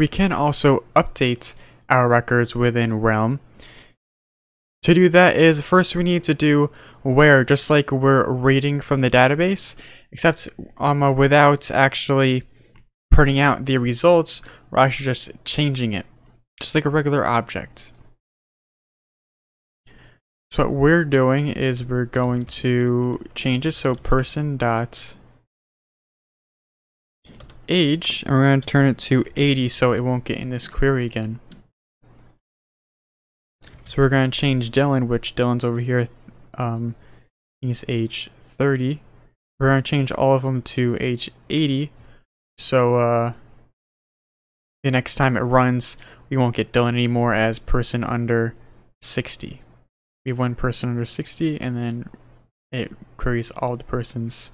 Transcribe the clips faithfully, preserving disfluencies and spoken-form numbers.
we can also update our records within Realm. To do that is first we need to do where, just like we're reading from the database, except um, uh, without actually printing out the results, we're actually just changing it, just like a regular object. So what we're doing is we're going to change it, so person dot age, and we're going to turn it to eighty so it won't get in this query again. So we're going to change Dylan, which Dylan's over here, um, he's age thirty. We're going to change all of them to age eighty, so uh, the next time it runs, we won't get Dylan anymore as person under sixty. We have one person under sixty, and then it queries all the persons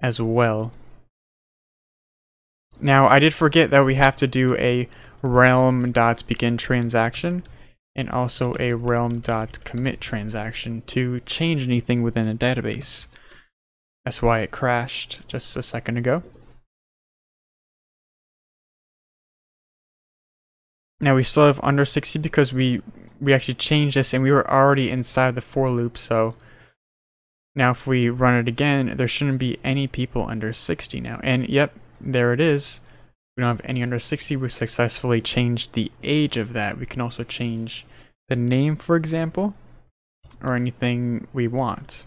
as well. Now, I did forget that we have to do a realm.begin transaction and also a realm.commit transaction to change anything within a database. That's why it crashed just a second ago. Now we still have under sixty because we we actually changed this and we were already inside the for loop, so now if we run it again, there shouldn't be any people under sixty now. And yep, there it is. We don't have any under sixty. We successfully changed the age of that. We can also change the name, for example, or anything we want.